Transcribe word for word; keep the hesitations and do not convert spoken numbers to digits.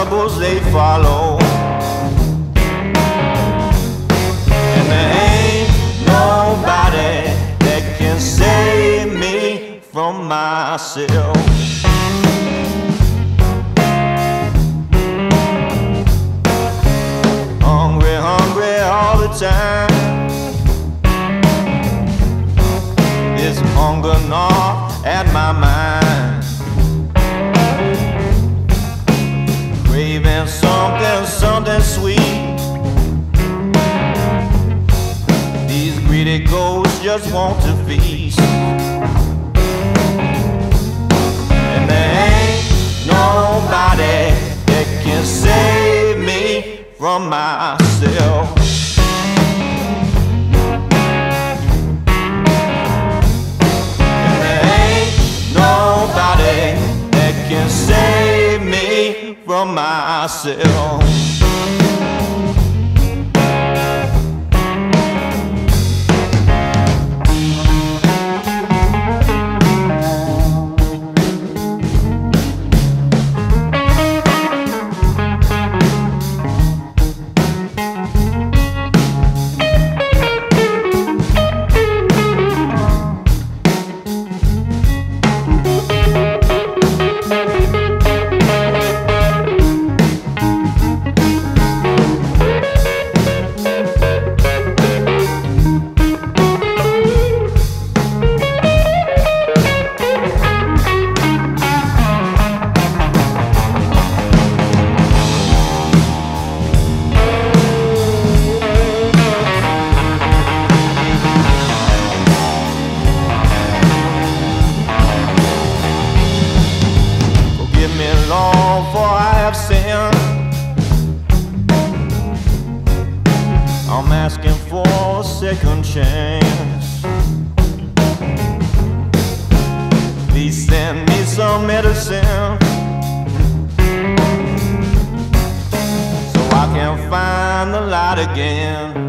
troubles they follow. And there ain't nobody that can save me from myself. Hungry, hungry all the time. It's hunger gnawing at my mind, craving something, something sweet. These greedy ghosts just want to feast. And there ain't nobody that can save me from myself. From myself. I'm asking for a second chance. Please send me some medicine so I can find the light again.